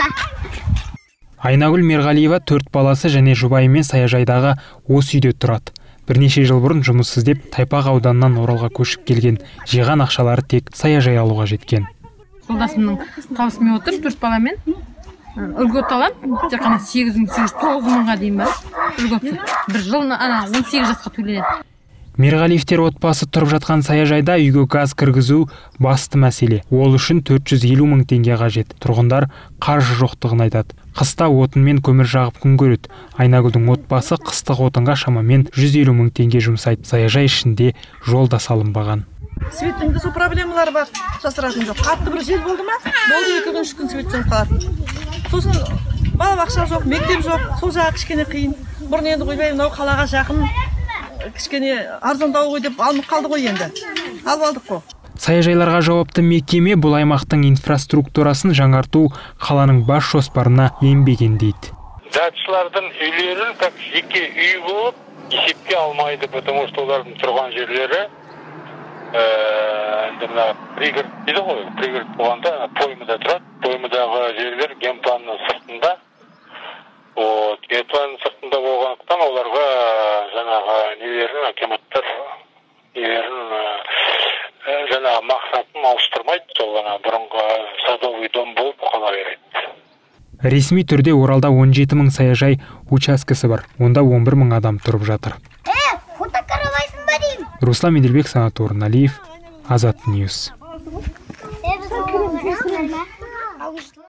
ба? Айнагүл Мирғалиева 4 баласы және жұбайымен саяжайдағы осы үйде тұрады. Бірнеше жыл бұрын жұмыс іздеп Тайпақ ауданынан Оралға көшіп келген, жиған ақшалары тек саяжай алуға жеткен. Жолдасымның қаусымен отырып 4 баламен үлгі оталам, тек қана 8-9 мыңға дейін бар. Үлгі отыр. Бір жылына 18 жасқа төленеді. Мирғалиевтер отбасы тұрып жатқан саяжайда үйге газ кіргізу басты мәселе. Ол үшін 450 мың теңге қажет. Тұрғындар қаржы жоқтығын айтады. Қыста отынмен көмір жағып күн көреді. Айнагүлдің отбасы қыстық отынға шамамен 150 мың теңге жұмсайды. Саяжай ішінде жол да салынбаған. Светтің де сол проблемалары бар. Жасыратын жоқ. Қатты бір жел болды ма? Болды, 2-3 күн свет сөніп қалады. Сосын балабақша жоқ, мектеп жоқ. Сол жағы кішкене қиын. Бұрын енді ойбай, мынау қалаға жақын. Кішкене арзандау ғой деп алынып қалды ғой енді. Алып алдық қой. Саяжайларға жауапты мекеме бұл аймақтың инфраструктурасын жаңарту қаланың бас жоспарына енбеген дейді. Датшылардың үйлерін как жеке үй болып есепке алмайды, потому что олардың тұрған жерлері пригород дейді ғой, пригород болғанда поймада тұрады. Поймадағы жерлер генпланның сыртында. Генпланның сыртында болғандықтан оларға жаңағы нелерін акиматтар жаңағы мақсатын ауыстырмайды, сол ғана бұрынғы садовый дом болып қала береді. Ресми түрде Оралда 17 мың саяжай учаскесі бар. Онда 11 мың адам тұрып жатыр. Фото қарамайсың ба деймін? Руслан Меделбек, санатор, Налив, Азат Ньюс.